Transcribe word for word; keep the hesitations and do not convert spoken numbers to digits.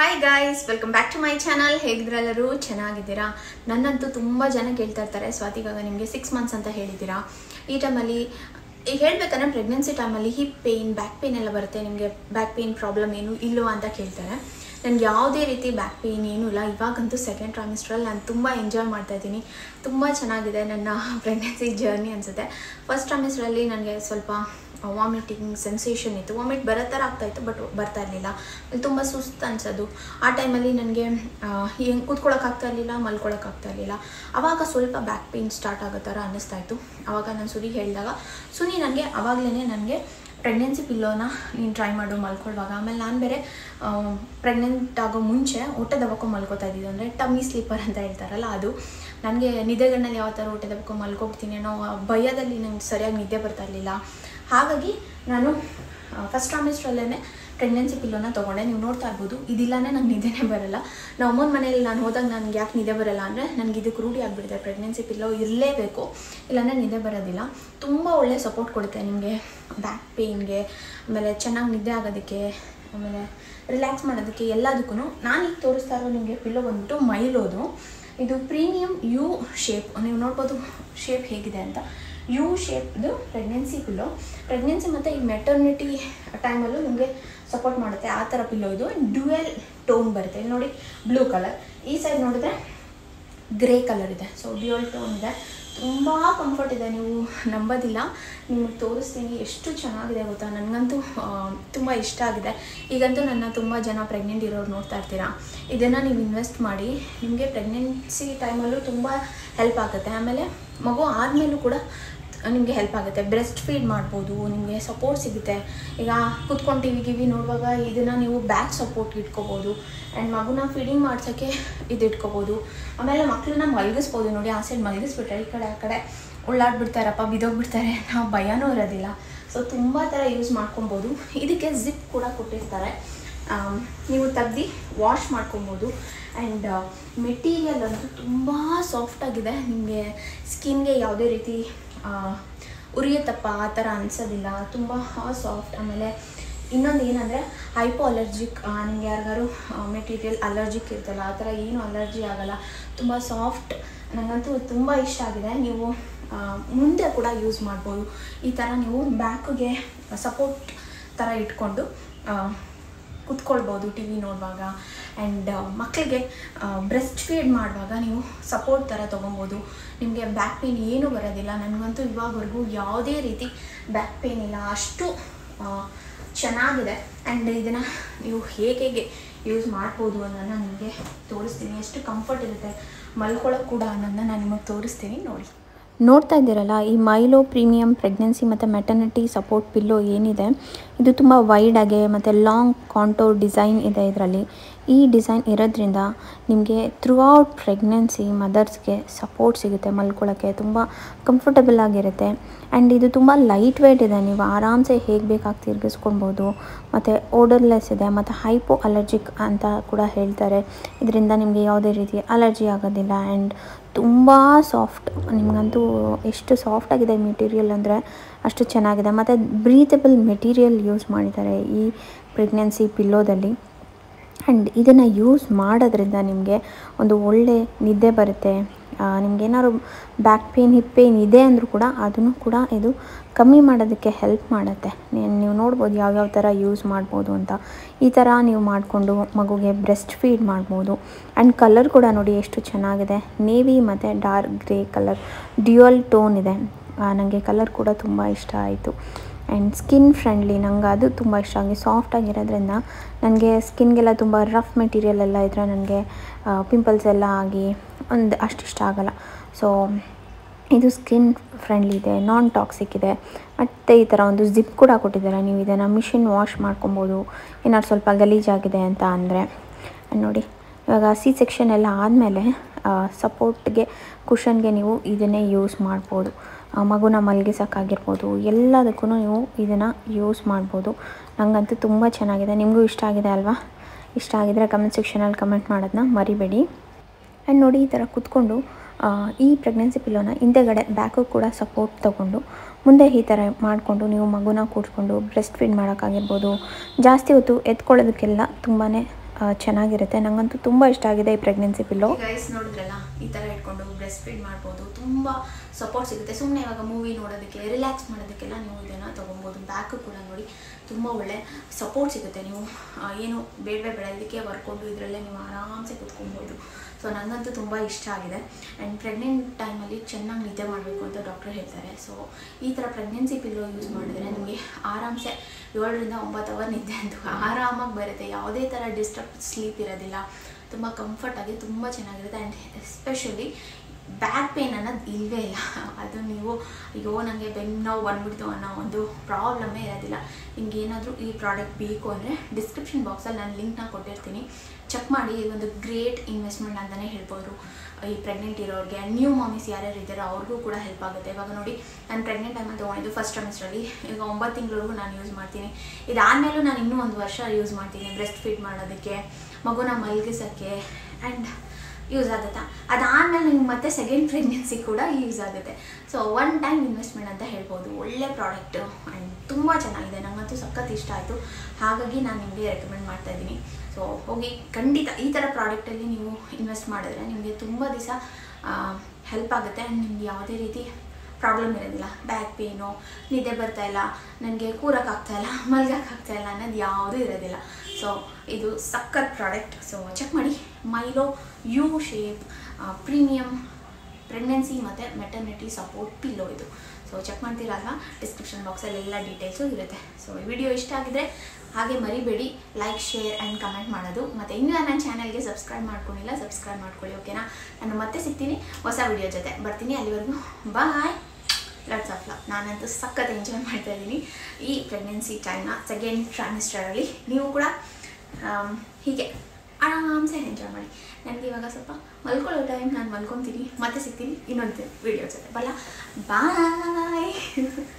Hi guys, welcome back to my channel. ಹೇಗಿದ್ರಲ್ಲರೂ ಚೆನ್ನಾಗಿದ್ದೀರಾ? ನನ್ನಂತೂ ತುಂಬಾ ಜನ ಕೇಳ್ತಾ ಇರ್ತಾರೆ, ಸ್ವಾತಿಗ ನಿಮಗೆ six months ಅಂತ ಹೇಳಿದಿರಾ, ಈ ಟೈಮ್ ಅಲ್ಲಿ ಈಗ ಹೇಳಬೇಕಂದ್ರೆ ಪ್ರೆಗ್ನೆನ್ಸಿ ಟೈಮ್ ಅಲ್ಲಿ ಹಿಪ್ ಪೇನ್, ಬ್ಯಾಕ್ ಪೇನ್ ಎಲ್ಲ ಬರುತ್ತೆ, ನಿಮಗೆ ಬ್ಯಾಕ್ ಪೇನ್ ಪ್ರಾಬ್ಲಮ್ ಏನು ಇಲ್ಲೋ ಅಂತ ಕೇಳ್ತಾರೆ. ನನಗೆ ಯಾವುದೇ ರೀತಿ ಬ್ಯಾಕ್ ಪೇನ್ ಏನೂ ಇಲ್ಲ. ಇವಾಗಂತೂ ಸೆಕೆಂಡ್ ಟ್ರೈಮಿಸ್ಟ್ರಲ್ಲಿ ನಾನು ತುಂಬ ಎಂಜಾಯ್ ಮಾಡ್ತಾಯಿದ್ದೀನಿ. ತುಂಬ ಚೆನ್ನಾಗಿದೆ ನನ್ನ ಪ್ರೆಗ್ನೆನ್ಸಿ ಜರ್ನಿ ಅನಿಸುತ್ತೆ. ಫಸ್ಟ್ ಟ್ರೈಮಿಸ್ಟ್ರಲ್ಲಿ ನನಗೆ ಸ್ವಲ್ಪ ವಾಮಿಟಿಂಗ್ ಸೆನ್ಸೇಷನ್ ಇತ್ತು, ವಾಮಿಟ್ ಬರೋ ಥರ ಆಗ್ತಾಯಿತ್ತು, ಬಟ್ ಬರ್ತಾ ಇರಲಿಲ್ಲ. ತುಂಬ ಸುಸ್ತು ಅನಿಸೋದು. ಆ ಟೈಮಲ್ಲಿ ನನಗೆ ಹೆಂಗೆ ಕೂತ್ಕೊಳ್ಳೋಕ್ಕಾಗ್ತಾ ಇರಲಿಲ್ಲ, ಮಲ್ಕೊಳ್ಳೋಕ್ಕಾಗ್ತಾ ಇರಲಿಲ್ಲ. ಆವಾಗ ಸ್ವಲ್ಪ ಬ್ಯಾಕ್ ಪೇನ್ ಸ್ಟಾರ್ಟ್ ಆಗೋ ಥರ ಅನ್ನಿಸ್ತಾ ಇತ್ತು. ಆವಾಗ ನಾನು ಸುನಿ ಹೇಳಿದಾಗ ಸುನಿ ನನಗೆ ಆವಾಗಲೇ ನನಗೆ ಪ್ರೆಗ್ನೆನ್ಸಿ ಪಿಲ್ಲೋನ ನೀನು ಟ್ರೈ ಮಾಡು ಮಲ್ಕೊಳ್ಳುವಾಗ. ಆಮೇಲೆ ನಾನು ಬೇರೆ ಪ್ರೆಗ್ನೆಂಟ್ ಆಗೋ ಮುಂಚೆ ಹೊಟ್ಟೆ ದಬ್ಬಕ್ಕೊ ಮಲ್ಕೋತಾ ಇದ್ದಿದ್ದು, ಅಂದರೆ ಟಮ್ಮಿ ಸ್ಲೀಪರ್ ಅಂತ ಹೇಳ್ತಾರಲ್ಲ ಅದು. ನನಗೆ ನಿದ್ದೆಗಣ್ಣಲ್ಲಿ ಯಾವ ಥರ ಹೊಟ್ಟೆ ದಬ್ಬಕ್ಕೊ ಮಲ್ಕೊಳ್ತೀನಿ ಅನ್ನೋ ಭಯದಲ್ಲಿ ನನಗೆ ಸರಿಯಾಗಿ ನಿದ್ದೆ ಬರ್ತಾ ಇರಲಿಲ್ಲ. ಹಾಗಾಗಿ ನಾನು ಫಸ್ಟ್ ಟ್ರೈಮಿಸ್ಟ್ರಲ್ಲೇ ಪ್ರೆಗ್ನೆನ್ಸಿ ಪಿಲ್ಲೋನ ತೊಗೊಂಡೆ. ನೀವು ನೋಡ್ತಾ ಇರ್ಬೋದು, ಇದಿಲ್ಲಾನೇ ನಂಗೆ ನಿದ್ದೆನೇ ಬರೋಲ್ಲ. ನಾವು ಅಮ್ಮನ ಮನೇಲಿ ನಾನು ಹೋದಾಗ ನನಗೆ ಯಾಕೆ ನಿದ್ದೆ ಬರೋಲ್ಲ ಅಂದರೆ ನನಗೆ ಇದಕ್ಕೆ ರೂಢಿ ಆಗಿಬಿಡುತ್ತೆ. ಪ್ರೆಗ್ನೆನ್ಸಿ ಪಿಲ್ಲೋ ಇರಲೇಬೇಕು, ಇಲ್ಲಾಂದರೆ ನಿದ್ದೆ ಬರೋದಿಲ್ಲ. ತುಂಬ ಒಳ್ಳೆ ಸಪೋರ್ಟ್ ಕೊಡುತ್ತೆ ನಿಮಗೆ ಬ್ಯಾಕ್ ಪೇಯ್ನ್ಗೆ, ಆಮೇಲೆ ಚೆನ್ನಾಗಿ ನಿದ್ದೆ ಆಗೋದಕ್ಕೆ, ಆಮೇಲೆ ರಿಲ್ಯಾಕ್ಸ್ ಮಾಡೋದಕ್ಕೆ, ಎಲ್ಲದಕ್ಕೂ. ನಾನು ಈಗ ತೋರಿಸ್ತಾ ಇರೋ ನಿಮಗೆ ಪಿಲ್ಲೋ ಬಂದುಬಿಟ್ಟು ಮೈಲೋದು. ಇದು ಪ್ರೀಮಿಯಮ್ ಯು ಶೇಪ್, ನೀವು ನೋಡ್ಬೋದು ಶೇಪ್ ಹೇಗಿದೆ ಅಂತ. ಯು ಶೇಪ್ದು ಪ್ರೆಗ್ನೆನ್ಸಿ ಪಿಲ್ಲೋ. ಪ್ರೆಗ್ನೆನ್ಸಿ ಮತ್ತು ಈ ಮೆಟರ್ನಿಟಿ ಟೈಮಲ್ಲೂ ನಿಮಗೆ ಸಪೋರ್ಟ್ ಮಾಡುತ್ತೆ, ಆ ಥರ ಪಿಲ್ಲೋ ಇದು. ಡ್ಯುಯಲ್ ಟೋನ್ ಬರುತ್ತೆ, ಇಲ್ಲಿ ನೋಡಿ ಬ್ಲೂ ಕಲರ್, ಈ ಸೈಡ್ ನೋಡಿದ್ರೆ ಗ್ರೇ ಕಲರ್ ಇದೆ. ಸೊ ಡ್ಯುಯಲ್ ಟೋನ್ ಇದೆ, ತುಂಬ ಕಂಫರ್ಟ್ ಇದೆ, ನೀವು ನಂಬೋದಿಲ್ಲ. ನಿಮಗೆ ತೋರಿಸ್ತೀನಿ ಎಷ್ಟು ಚೆನ್ನಾಗಿದೆ ಗೊತ್ತಾ. ನನಗಂತೂ ತುಂಬ ಇಷ್ಟ ಆಗಿದೆ. ಈಗಂತೂ ನನ್ನ ತುಂಬ ಜನ ಪ್ರೆಗ್ನೆಂಟ್ ಇರೋರು ನೋಡ್ತಾ ಇರ್ತೀರಾ. ಇದನ್ನು ನೀವು ಇನ್ವೆಸ್ಟ್ ಮಾಡಿ, ನಿಮಗೆ ಪ್ರೆಗ್ನೆನ್ಸಿ ಟೈಮಲ್ಲೂ ತುಂಬ ಹೆಲ್ಪ್ ಆಗುತ್ತೆ. ಆಮೇಲೆ ಮಗು ಆದಮೇಲೂ ಕೂಡ ನಿಮಗೆ ಹೆಲ್ಪ್ ಆಗುತ್ತೆ. ಬ್ರೆಸ್ಟ್ ಫೀಡ್ ಮಾಡ್ಬೋದು, ನಿಮಗೆ ಸಪೋರ್ಟ್ ಸಿಗುತ್ತೆ. ಈಗ ಕೂತ್ಕೊಂಡು ಟಿವಿ ಗಿವಿ ನೋಡುವಾಗ ಇದನ್ನು ನೀವು ಬ್ಯಾಕ್ ಸಪೋರ್ಟ್ ಇಟ್ಕೋಬೋದು, ಆ್ಯಂಡ್ ಮಗುನ ಫೀಡಿಂಗ್ ಮಾಡ್ಸೋಕ್ಕೆ ಇದು ಇಟ್ಕೋಬೋದು. ಆಮೇಲೆ ಮಕ್ಕಳನ್ನ ಮಲಗಿಸ್ಬೋದು. ನೋಡಿ ಆ ಸೈಡ್ ಮಲಗಿಸ್ಬಿಟ್ರೆ ಈ ಕಡೆ ಆ ಕಡೆ ಉಳ್ಳಾಡ್ಬಿಡ್ತಾರಪ್ಪ, ಬಿದ್ದೋಗ್ಬಿಡ್ತಾರೆ, ನಾವು ಭಯನೂ ಇರೋದಿಲ್ಲ. ಸೊ ತುಂಬ ಥರ ಯೂಸ್ ಮಾಡ್ಕೊಬೋದು. ಇದಕ್ಕೆ ಜಿಪ್ ಕೂಡ ಕೊಟ್ಟಿರ್ತಾರೆ, ನೀವು ತೆಗ್ದು ವಾಶ್ ಮಾಡ್ಕೊಬೋದು. ಆ್ಯಂಡ್ ಮೆಟೀರಿಯಲ್ ಅಂತೂ ತುಂಬ ಸಾಫ್ಟಾಗಿದೆ, ನಿಮಗೆ ಸ್ಕಿನ್ಗೆ ಯಾವುದೇ ರೀತಿ ಉರಿಯುತ್ತಪ್ಪ ಆ ಥರ ಅನಿಸೋದಿಲ್ಲ, ತುಂಬ ಸಾಫ್ಟ್. ಆಮೇಲೆ ಇನ್ನೊಂದು ಏನಂದರೆ ಹೈಪೋ ಅಲರ್ಜಿಕ್, ನಿಮಗೆ ಯಾರಿಗಾರು ಮೆಟೀರಿಯಲ್ ಅಲರ್ಜಿಕ್ ಇರ್ತಲ್ಲ ಆ ಥರ ಏನು ಅಲರ್ಜಿ ಆಗಲ್ಲ, ತುಂಬ ಸಾಫ್ಟ್. ನನಗಂತೂ ತುಂಬ ಇಷ್ಟ ಆಗಿದೆ. ನೀವು ಮುಂದೆ ಕೂಡ ಯೂಸ್ ಮಾಡ್ಬೋದು. ಈ ಥರ ನೀವು ಬ್ಯಾಕಿಗೆ ಸಪೋರ್ಟ್ ಥರ ಇಟ್ಕೊಂಡು ಕುತ್ಕೊಳ್ಬೋದು ಟಿ ವಿ ನೋಡುವಾಗ. ಆ್ಯಂಡ್ ಮಕ್ಕಳಿಗೆ ಬ್ರೆಸ್ಟ್ ಫೀಡ್ ಮಾಡುವಾಗ ನೀವು ಸಪೋರ್ಟ್ ಥರ ತೊಗೊಬೋದು. ನಿಮಗೆ ಬ್ಯಾಕ್ ಪೇಯ್ನ್ ಏನೂ ಬರೋದಿಲ್ಲ. ನನಗಂತೂ ಇವಾಗವರೆಗೂ ಯಾವುದೇ ರೀತಿ ಬ್ಯಾಕ್ ಪೇಯ್ನ್ ಇಲ್ಲ, ಅಷ್ಟು ಚೆನ್ನಾಗಿದೆ. ಆ್ಯಂಡ್ ಇದನ್ನು ನೀವು ಹೇಗೆ ಹೇಗೆ ಯೂಸ್ ಮಾಡ್ಬೋದು ಅನ್ನೋದನ್ನ ನಿಮಗೆ ತೋರಿಸ್ತೀನಿ. ಎಷ್ಟು ಕಂಫರ್ಟ್ ಇರುತ್ತೆ ಮಲ್ಕೊಳ್ಳೋಕೆ ಕೂಡ ಅನ್ನೋದನ್ನ ನಾನು ನಿಮಗೆ ತೋರಿಸ್ತೀನಿ. ನೋಡಿ ನೋಡ್ತಾ ಇದ್ದೀರಲ್ಲ, ಈ ಮೈಲೋ ಪ್ರೀಮಿಯಮ್ ಪ್ರೆಗ್ನೆನ್ಸಿ ಮತ್ತು ಮೆಟರ್ನಿಟಿ ಸಪೋರ್ಟ್ ಪಿಲ್ಲೋ ಏನಿದೆ ಇದು ತುಂಬ ವೈಡಾಗೆ ಮತ್ತು ಲಾಂಗ್ ಕಾಂಟೋರ್ ಡಿಸೈನ್ ಇದೆ. ಇದರಲ್ಲಿ ಈ ಡಿಸೈನ್ ಇರೋದ್ರಿಂದ ನಿಮಗೆ ಥ್ರೂ ಔಟ್ ಪ್ರೆಗ್ನೆನ್ಸಿ ಮದರ್ಸ್ಗೆ ಸಪೋರ್ಟ್ ಸಿಗುತ್ತೆ, ಮಲ್ಕೊಳ್ಳೋಕ್ಕೆ ತುಂಬ ಕಂಫರ್ಟಬಲ್ ಆಗಿರುತ್ತೆ. ಆ್ಯಂಡ್ ಇದು ತುಂಬ ಲೈಟ್ ವೇಟ್ ಇದೆ, ನೀವು ಆರಾಮ್ಸೆ ಹೇಗೆ ಬೇಕಾಗಿ ತಿರುಗಿಸ್ಕೊಳ್ಬೋದು. ಮತ್ತು ಓಡರ್ಲೆಸ್ ಇದೆ ಮತ್ತು ಹೈಪೋ ಅಲರ್ಜಿಕ್ ಅಂತ ಕೂಡ ಹೇಳ್ತಾರೆ. ಇದರಿಂದ ನಿಮಗೆ ಯಾವುದೇ ರೀತಿ ಅಲರ್ಜಿ ಆಗೋದಿಲ್ಲ. ಆ್ಯಂಡ್ ತುಂಬ ಸಾಫ್ಟ್, ನಿಮಗಂತೂ ಎಷ್ಟು ಸಾಫ್ಟಾಗಿದೆ ಮೆಟೀರಿಯಲ್ ಅಂದರೆ ಅಷ್ಟು ಚೆನ್ನಾಗಿದೆ. ಮತ್ತು ಬ್ರೀತಬಲ್ ಮೆಟೀರಿಯಲ್ ಯೂಸ್ ಮಾಡಿದ್ದಾರೆ ಈ ಪ್ರೆಗ್ನೆನ್ಸಿ ಪಿಲ್ಲೋದಲ್ಲಿ. ಆ್ಯಂಡ್ ಇದನ್ನು ಯೂಸ್ ಮಾಡೋದ್ರಿಂದ ನಿಮಗೆ ಒಂದು ಒಳ್ಳೆ ನಿದ್ದೆ ಬರುತ್ತೆ. ನಿಮಗೇನಾದ್ರು ಬ್ಯಾಕ್ ಪೇಯ್ನ್, ಹಿಪ್ ಪೇಯ್ನ್ ಇದೆ ಅಂದರೂ ಕೂಡ ಅದನ್ನು ಕೂಡ ಇದು ಕಮ್ಮಿ ಮಾಡೋದಕ್ಕೆ ಹೆಲ್ಪ್ ಮಾಡುತ್ತೆ. ನೀವು ನೋಡ್ಬೋದು ಯಾವ್ಯಾವ ಥರ ಯೂಸ್ ಮಾಡ್ಬೋದು ಅಂತ. ಈ ಥರ ನೀವು ಮಾಡಿಕೊಂಡು ಮಗುಗೆ ಬ್ರೆಸ್ಟ್ ಫೀಡ್ ಮಾಡ್ಬೋದು. ಆ್ಯಂಡ್ ಕಲರ್ ಕೂಡ ನೋಡಿ ಎಷ್ಟು ಚೆನ್ನಾಗಿದೆ, ನೇವಿ ಮತ್ತು dark grey colour, dual tone ಇದೆ. ನನಗೆ ಕಲರ್ ಕೂಡ ತುಂಬ ಇಷ್ಟ ಆಯಿತು. ಆ್ಯಂಡ್ ಸ್ಕಿನ್ ಫ್ರೆಂಡ್ಲಿ, ನಂಗೆ ಅದು ತುಂಬ ಇಷ್ಟ ಆಗಿ ಸಾಫ್ಟಾಗಿರೋದ್ರಿಂದ ನನಗೆ ಸ್ಕಿನ್ಗೆಲ್ಲ ತುಂಬ ರಫ್ ಮೆಟೀರಿಯಲ್ ಎಲ್ಲ ಇದ್ದರೆ ನನಗೆ ಪಿಂಪಲ್ಸ್ ಎಲ್ಲ ಆಗಿ ಒಂದು ಅಷ್ಟು ಇಷ್ಟ ಆಗೋಲ್ಲ. ಸೊ ಇದು ಸ್ಕಿನ್ ಫ್ರೆಂಡ್ಲಿ ಇದೆ, ನಾನ್ ಟಾಕ್ಸಿಕ್ ಇದೆ. ಮತ್ತು ಈ ಥರ ಒಂದು ಜಿಪ್ ಕೂಡ ಕೊಟ್ಟಿದ್ದಾರೆ, ನೀವು ಇದನ್ನು ಮಿಷಿನ್ ವಾಶ್ ಮಾಡ್ಕೊಬೋದು ಏನಾದ್ರು ಸ್ವಲ್ಪ ಗಲೀಜಾಗಿದೆ ಅಂತ ಅಂದರೆ. ನೋಡಿ ಇವಾಗ ಸಿ ಸೆಕ್ಷನ್ ಎಲ್ಲ ಆದಮೇಲೆ ಸಪೋರ್ಟ್ಗೆ, ಕುಷನ್ಗೆ ನೀವು ಇದನ್ನೇ ಯೂಸ್ ಮಾಡ್ಬೋದು. ಮಗುನ ಮಲಗಿಸೋಕ್ಕಾಗಿರ್ಬೋದು ಎಲ್ಲದಕ್ಕೂ ನೀವು ಇದನ್ನು ಯೂಸ್ ಮಾಡ್ಬೋದು. ನನಗಂತೂ ತುಂಬ ಚೆನ್ನಾಗಿದೆ. ನಿಮಗೂ ಇಷ್ಟ ಆಗಿದೆ ಅಲ್ವಾ? ಇಷ್ಟ ಆಗಿದ್ರೆ ಕಮೆಂಟ್ ಸೆಕ್ಷನಲ್ಲಿ ಕಮೆಂಟ್ ಮಾಡೋದನ್ನ ಮರಿಬೇಡಿ. ಆ್ಯಂಡ್ ನೋಡಿ ಈ ಥರ ಕೂತ್ಕೊಂಡು ಈ ಪ್ರೆಗ್ನೆನ್ಸಿ ಪಿಲ್ಲೋನ ಹಿಂದೆಗಡೆ ಬ್ಯಾಕು ಕೂಡ ಸಪೋರ್ಟ್ ತೊಗೊಂಡು ಮುಂದೆ ಈ ಥರ ಮಾಡಿಕೊಂಡು ನೀವು ಮಗುನ ಕೂಡಿಸ್ಕೊಂಡು ಬ್ರೆಸ್ಟ್ ಫೀಡ್ ಮಾಡೋಕ್ಕಾಗಿರ್ಬೋದು. ಜಾಸ್ತಿ ಹೊತ್ತು ಎತ್ಕೊಳ್ಳೋದಕ್ಕೆಲ್ಲ ತುಂಬಾ ಚೆನ್ನಾಗಿರುತ್ತೆ ನನಗಂತೂ ತುಂಬಾ ಇಷ್ಟ ಆಗಿದೆ ಈ ಪ್ರೆಗ್ನೆನ್ಸಿ ಪಿಲ್ಲೋ ಗೈಸ್ ನೋಡಿದ್ರಲ್ಲ ಈ ತರ ಇಟ್ಕೊಂಡು ಬ್ರೆಸ್ಟ್ ಫೀಡ್ ಮಾಡಬಹುದು ತುಂಬಾ ಸಪೋರ್ಟ್ ಸಿಗುತ್ತೆ ಸುಮ್ಮನೆ ಇವಾಗ ಮೂವಿ ನೋಡೋದಕ್ಕೆ ರಿಲ್ಯಾಕ್ಸ್ ಮಾಡೋದಕ್ಕೆ ಎಲ್ಲ ನೀವು ಇದನ್ನ ತಗೊಂಬೋದು ಬ್ಯಾಕ್ ಕೂಡ ನೋಡಿ ತುಂಬಾ ಒಳ್ಳೆ ಸಪೋರ್ಟ್ ಸಿಗುತ್ತೆ ನೀವು ಏನು ಬೇಡವೇ ಬೇಡ ಇದಕ್ಕೆ ವರ್ಕೊಂಡು ಇದರಲ್ಲೇ ನೀವು ಆರಾಮಸೆ ಕೂತ್ಕೊಬಹುದು ಸೊ ನನಗಂತೂ ತುಂಬಾ ಇಷ್ಟ ಆಗಿದೆ ಅಂಡ್ ಪ್ರೆಗ್ನೆಂಟ್ ಟೈಮ್ ಅಲ್ಲಿ ಚೆನ್ನಾಗಿ ನಿದ್ದೆ ಮಾಡಬೇಕು ಅಂತ ಡಾಕ್ಟರ್ ಹೇಳ್ತಾರೆ ಸೊ ಈ ತರ ಪ್ರೆಗ್ನೆನ್ಸಿ ಪಿಲ್ಲೋ ಯೂಸ್ ಮಾಡಿದ್ರೆ ನಿಮಗೆ ಆರಾಮಸೆ ಏಳರಿಂದ ಒಂಬತ್ತು ಅವರ್ ನಿದ್ದೆ ಅಂತೂ ಆರಾಮಾಗಿ ಬರುತ್ತೆ ಯಾವುದೇ ತರ ಡಿಸ್ಟರ್ಬ್ ಸ್ಲೀಪ್ ಇರೋದಿಲ್ಲ ತುಂಬ ಕಂಫರ್ಟ್ ಆಗಿ ತುಂಬ ಚೆನ್ನಾಗಿರುತ್ತೆ ಆ್ಯಂಡ್ ಎಸ್ಪೆಷಲಿ ಬ್ಯಾಕ್ ಪೇನ್ ಅನ್ನೋದು ಇಲ್ಲವೇ ಇಲ್ಲ ಅದು ನೀವು ಅಯ್ಯೋ ನನಗೆ ಬೆನ್ನು ನೋವು ಬಂದ್ಬಿಡ್ತು ಅನ್ನೋ ಒಂದು ಪ್ರಾಬ್ಲಮ್ಮೇ ಇರೋದಿಲ್ಲ ನಿಮ್ಗೆ ಏನಾದರೂ ಈ ಪ್ರಾಡಕ್ಟ್ ಬೇಕು ಅಂದರೆ ಡಿಸ್ಕ್ರಿಪ್ಷನ್ ಬಾಕ್ಸಲ್ಲಿ ನಾನು ಲಿಂಕ್ನ ಕೊಟ್ಟಿರ್ತೀನಿ ಚೆಕ್ ಮಾಡಿ ಇದೊಂದು ಗ್ರೇಟ್ ಇನ್ವೆಸ್ಟ್ಮೆಂಟ್ ಅಂತಲೇ ಹೇಳ್ಬೋದು ಈ ಪ್ರೆಗ್ನೆಂಟ್ ಇರೋರಿಗೆ ನ್ಯೂ ಮಾಮೀಸ್ ಯಾರ್ಯಾರು ಇದ್ದಾರೋ ಅವ್ರಿಗೂ ಕೂಡ ಹೆಲ್ಪ್ ಆಗುತ್ತೆ ಇವಾಗ ನೋಡಿ ನಾನು ಪ್ರೆಗ್ನೆಂಟ್ ಟೈಮಲ್ಲಿ ತೊಗೊಂಡಿದ್ದು ಫಸ್ಟ್ ಟೈಮ್ಸ್ರಲ್ಲಿ ಈಗ ಒಂಬತ್ತು ತಿಂಗಳವರೆಗೂ ನಾನು ಯೂಸ್ ಮಾಡ್ತೀನಿ ಇದಾದಮೇಲೂ ನಾನು ಇನ್ನೂ ಒಂದು ವರ್ಷ ಯೂಸ್ ಮಾಡ್ತೀನಿ ಬ್ರೆಸ್ಟ್ ಫೀಡ್ ಮಾಡೋದಕ್ಕೆ ಮಗುನ ಮಲಗಿಸೋಕ್ಕೆ ಆ್ಯಂಡ್ ಯೂಸ್ ಆಗುತ್ತಾ ಅದಾದಮೇಲೆ ನಿಮ್ಗೆ ಮತ್ತೆ ಸೆಕೆಂಡ್ ಪ್ರೆಗ್ನೆನ್ಸಿ ಕೂಡ ಯೂಸ್ ಆಗುತ್ತೆ ಸೊ ಒನ್ ಟೈಮ್ ಇನ್ವೆಸ್ಟ್ಮೆಂಟ್ ಅಂತ ಹೇಳ್ಬೋದು ಒಳ್ಳೆ ಪ್ರಾಡಕ್ಟು ಆ್ಯಂಡ್ ತುಂಬ ಚೆನ್ನಾಗಿದೆ ನನಗಂತೂ ಸಖತ್ ಇಷ್ಟ ಆಯಿತು ಹಾಗಾಗಿ ನಾನು ನಿಮಗೆ ರೆಕಮೆಂಡ್ ಮಾಡ್ತಾಯಿದ್ದೀನಿ ಸೊ ಹೋಗಿ ಖಂಡಿತ ಈ ಥರ ಪ್ರಾಡಕ್ಟಲ್ಲಿ ನೀವು ಇನ್ವೆಸ್ಟ್ ಮಾಡಿದ್ರೆ ನಿಮಗೆ ತುಂಬ ದಿವಸ ಹೆಲ್ಪ್ ಆಗುತ್ತೆ ಆ್ಯಂಡ್ ನಿಮ್ಗೆ ಯಾವುದೇ ರೀತಿ ಪ್ರಾಬ್ಲಮ್ ಇರೋದಿಲ್ಲ ಬ್ಯಾಕ್ ಪೇನು ನಿದ್ದೆ ಬರ್ತಾಯಿಲ್ಲ ನನಗೆ ಕೂರೋಕ್ಕಾಗ್ತಾಯಿಲ್ಲ ಮಲಗೋಕ್ಕಾಗ್ತಾಯಿಲ್ಲ ಅನ್ನೋದು ಯಾವುದೂ ಇರೋದಿಲ್ಲ ಸೊ ಇದು ಸಖತ್ ಪ್ರಾಡಕ್ಟ್ ಸೊ ಚೆಕ್ ಮಾಡಿ Mylo U shape premium pregnancy ಮತ್ತು ಮೆಟರ್ನಿಟಿ ಸಪೋರ್ಟ್ ಪಿಲ್ಲೋ ಇದು ಸೊ ಚೆಕ್ ಮಾಡ್ತೀರಲ್ಲ ಡಿಸ್ಕ್ರಿಪ್ಷನ್ ಬಾಕ್ಸಲ್ಲಿ ಎಲ್ಲ ಡೀಟೇಲ್ಸು ಇರುತ್ತೆ ಸೊ ಈ ವಿಡಿಯೋ ಇಷ್ಟ ಆಗಿದ್ರೆ ಹಾಗೆ ಮರಿಬೇಡಿ ಲೈಕ್ ಶೇರ್ ಆ್ಯಂಡ್ ಕಮೆಂಟ್ ಮಾಡೋದು ಮತ್ತು ಇನ್ನೂ ನನ್ನ ಚಾನಲ್ಗೆ ಸಬ್ಸ್ಕ್ರೈಬ್ ಮಾಡ್ಕೊಂಡಿಲ್ಲ ಸಬ್ಸ್ಕ್ರೈಬ್ ಮಾಡ್ಕೊಳ್ಳಿ ಓಕೆನಾ ನಾನು ಮತ್ತೆ ಸಿಗ್ತೀನಿ ಹೊಸ ವಿಡಿಯೋ ಜೊತೆ ಬರ್ತೀನಿ ಅಲ್ಲಿವರೆಗೂ ಬಾಯ್ ಲಾಟ್ಸ್ ಆಫ್ ಲವ್ ನಾನಂತೂ ಸಖತ್ ಎಂಜಾಯ್ ಮಾಡ್ತಾಯಿದ್ದೀನಿ ಈ ಪ್ರೆಗ್ನೆನ್ಸಿ ಟೈಮ್ನ ಸೆಕೆಂಡ್ ಟ್ರೈಮಿಸ್ಟರಲ್ಲಿ ನೀವು ಕೂಡ ಹೀಗೆ ಆರಾಮ್ಸೆ ಎಂಜಾಯ್ ಮಾಡಿ ನನಗೆ ಇವಾಗ ಸ್ವಲ್ಪ ಮಲ್ಕೊಳ್ಳೋ ಟೈಮ್ ನಾನು ಮಲ್ಕೊತೀನಿ ಮತ್ತೆ ಸಿಗ್ತೀನಿ ಇನ್ನೊಂದು ವಿಡಿಯೋ ಜೊತೆ ಬಲ್ಲ ಬಾಯ್